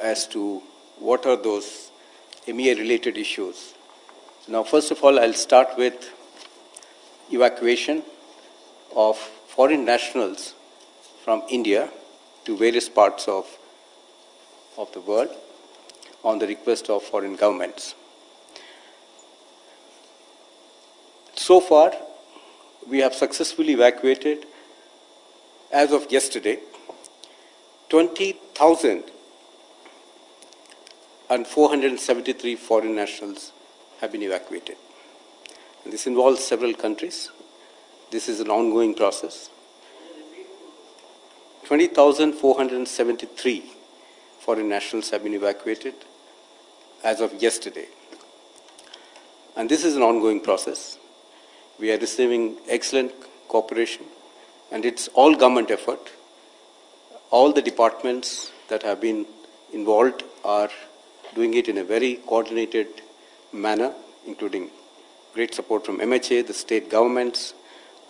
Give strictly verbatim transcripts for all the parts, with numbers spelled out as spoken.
as to what are those M E A related issues. Now, first of all, I'll start with evacuation of foreign nationals from India to various parts of, of the world on the request of foreign governments. So far, we have successfully evacuated, as of yesterday, twenty thousand four hundred seventy-three foreign nationals have been evacuated. And this involves several countries. This is an ongoing process. twenty thousand four hundred seventy-three foreign nationals have been evacuated as of yesterday. And this is an ongoing process. We are receiving excellent cooperation, and it's all government effort. All the departments that have been involved are doing it in a very coordinated manner, including great support from M H A. The state governments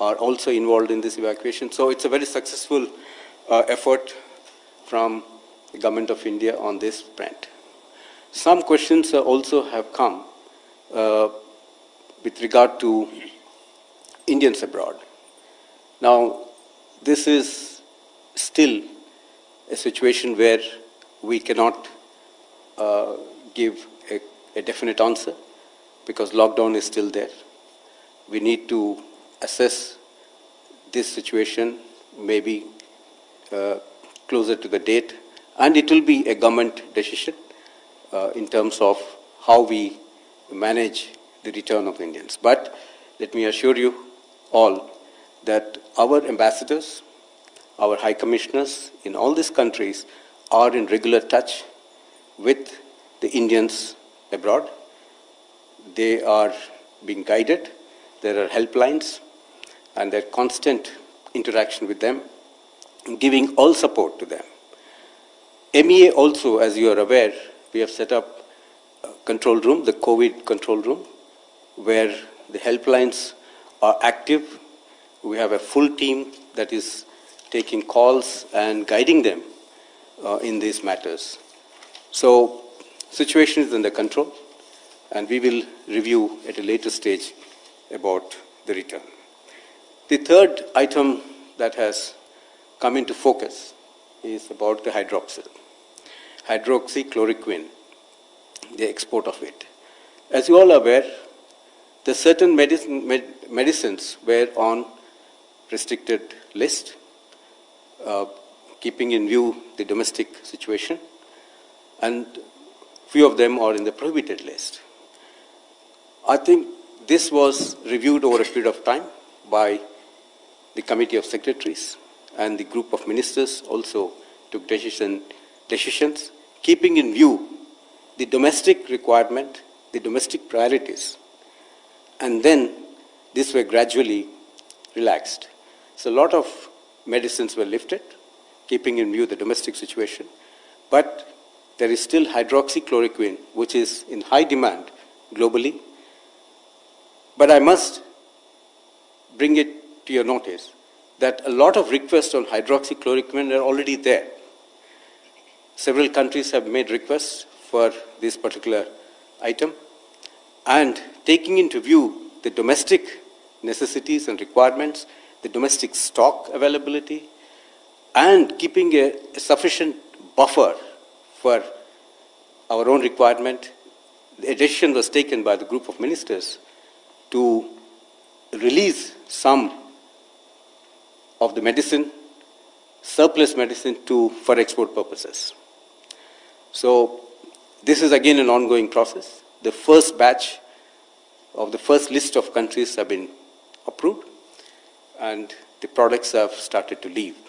are also involved in this evacuation. So it's a very successful uh, effort from the government of India on this front. Some questions also have come uh, with regard to Indians abroad. Now, this is still a situation where we cannot uh, give a, a definite answer because lockdown is still there. We need to assess this situation maybe uh, closer to the date, and it will be a government decision uh, in terms of how we manage the return of Indians. But let me assure you all that our ambassadors, our high commissioners in all these countries are in regular touch with the Indians abroad. They are being guided. There are helplines, and there is constant interaction with them, giving all support to them. M E A also, as you are aware, we have set up a control room, the COVID control room, where the helplines are active. We have a full team that is taking calls and guiding them uh, in these matters. So, situation is under control, and we will review at a later stage about the return. The third item that has come into focus is about the hydroxyl, hydroxychloroquine, the export of it. As you all are aware, the certain medicine, med, medicines were on restricted list, uh, keeping in view the domestic situation, and few of them are in the prohibited list. I think this was reviewed over a period of time by the Committee of Secretaries, and the group of ministers also took decision, decisions, keeping in view the domestic requirement, the domestic priorities, and then these were gradually relaxed. So a lot of medicines were lifted, keeping in view the domestic situation, but there is still hydroxychloroquine, which is in high demand globally. But I must bring it to your notice that a lot of requests on hydroxychloroquine are already there. Several countries have made requests for this particular item, and taking into view the domestic necessities and requirements, the domestic stock availability, and keeping a, a sufficient buffer for our own requirement, the decision was taken by the group of ministers to release some of the medicine, surplus medicine, to, for export purposes. So this is again an ongoing process. The first batch of the first list of countries have been approved, and the products have started to leave.